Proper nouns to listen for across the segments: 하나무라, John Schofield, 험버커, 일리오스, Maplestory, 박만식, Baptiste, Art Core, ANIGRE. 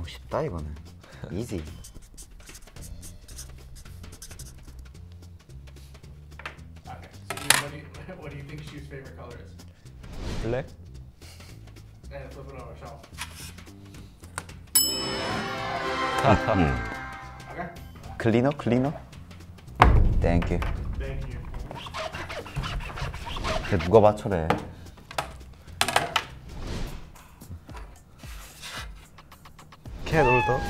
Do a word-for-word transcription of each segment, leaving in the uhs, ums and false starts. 너무 쉽다 이거는. 이지. What do you think shoe's favorite color is? Black. And flip it on our shelf. Okay. Cleaner, cleaner. Thank you. Thank you. 근데 누가 맞춰래? 캔 올더.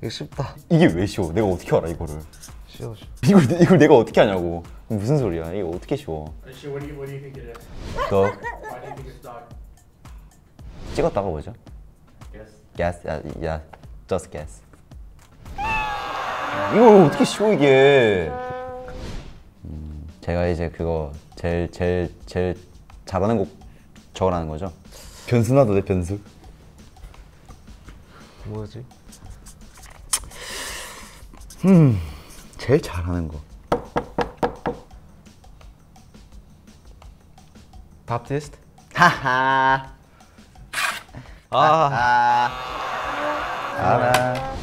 이거 쉽다. 이게 왜 쉬워? 내가 어떻게 알아 이거를? 쉬워. 이걸 이걸 내가 어떻게 하냐고. 무슨 소리야? 이거 어떻게 쉬워? 더. 찍었다가 뭐죠? Guess. Yeah, yeah. Just guess. 이거 어떻게 쉬워 이게? 음, 제가 이제 그거 제일 제일 제일 잘하는 곡 적어라는 거죠? 변수 나도 돼 변수. 뭐지? 음. 제일 잘하는 거. 밥티스트? 하하. 아. 알아.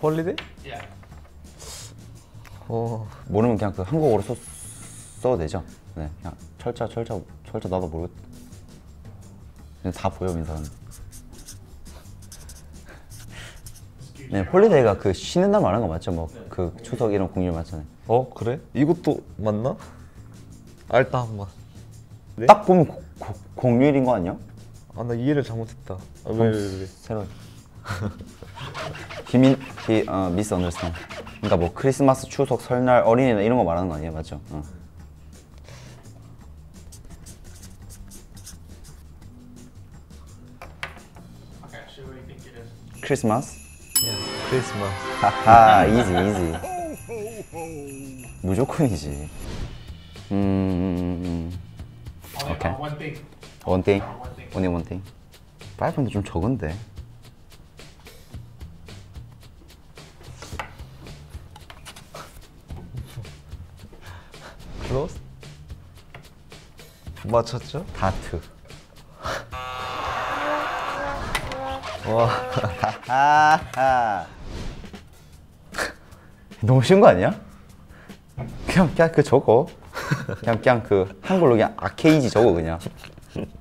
홀리데이? 예. 어, 모르면 그냥 그 한국어로 써, 써도 되죠? 네. 그냥 철자 철자 철자 나도 모르겠. 그냥 다 보여 민서는. 네, 홀리데이가 그 쉬는 날 말한 거 맞죠? 뭐 그 추석 이런 공휴일 맞잖아요. 어 그래? 이것도 맞나? 알다 한번. 네? 딱 보면 고, 고, 공휴일인 거 아니야? 아 나 이해를 잘못했다. 아, 왜, 왜, 왜, 왜. 새로운. He mean, he uh, misunderstand. 그러니까 뭐 크리스마스, 추석, 설날, 어린이날 이런 거 말하는 거 아니에요, 맞죠? 어. 크리스마스. 크리스마스. 하하, 이지, 이지. 무조건이지. 음, 오케이. One thing. Only one thing. 파이브는 좀 적은데. Close. 맞췄죠? 다트. 와, 하하하. 너무 쉬운 거 아니야? 그냥 그냥 그 적어. 그냥 그냥 그 한글로 그냥 아케이지 적어 그냥.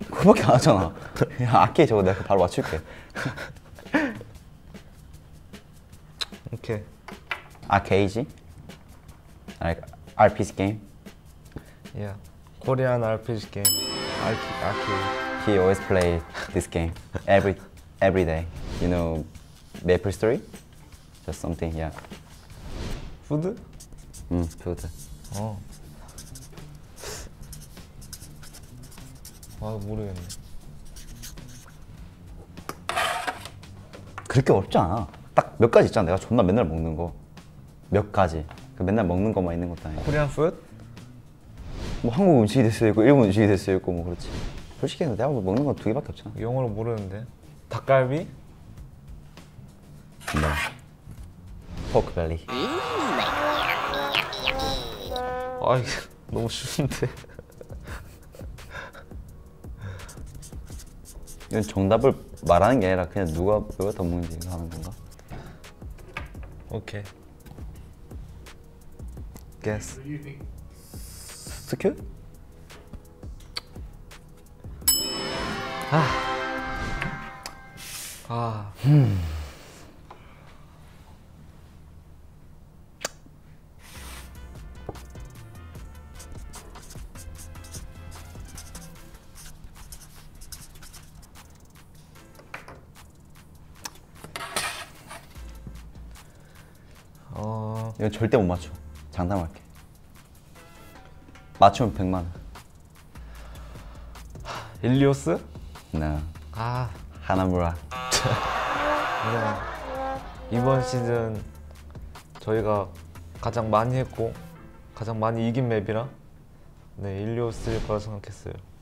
그거밖에 안 하잖아. 그냥 아케이지 적어 내가 바로 맞출게. 오케이. 아케이지? Like 알피지 게임? Yeah. Korean 알피지 게임. 아케이지. He always plays this game every every day. You know, Maplestory? Just something, yeah. 푸드? 응, 푸드. 어. 아, 모르겠네. 그렇게 어렵지 않아. 딱 몇 가지 있잖아. 내가 존나 맨날 먹는 거. 몇 가지. 그 맨날 먹는 것만 있는 것도 아니고. 코리안 푸드? 뭐 한국 음식이 될 수도 있고, 일본 음식이 될 수도 있고, 뭐 그렇지. 솔직히 내가 뭐 먹는 건 두 개밖에 없잖아. 영어로 모르는데. 닭갈비? 네. 포크밸리. 아 이게 너무 쉬운데. 이건 정답을 말하는 게 아니라 그냥 누가 누가 더 먹는지 하는 건가? 오케이. Guess. 스킬? 아. 아. 음. 어... 이건 절대 못 맞춰. 장담할게. 맞추면 백만 원. 일리오스? 네. 아... 하나무라. 네. 이번 시즌 저희가 가장 많이 했고 가장 많이 이긴 맵이라 네, 일리오스일 거라 생각했어요.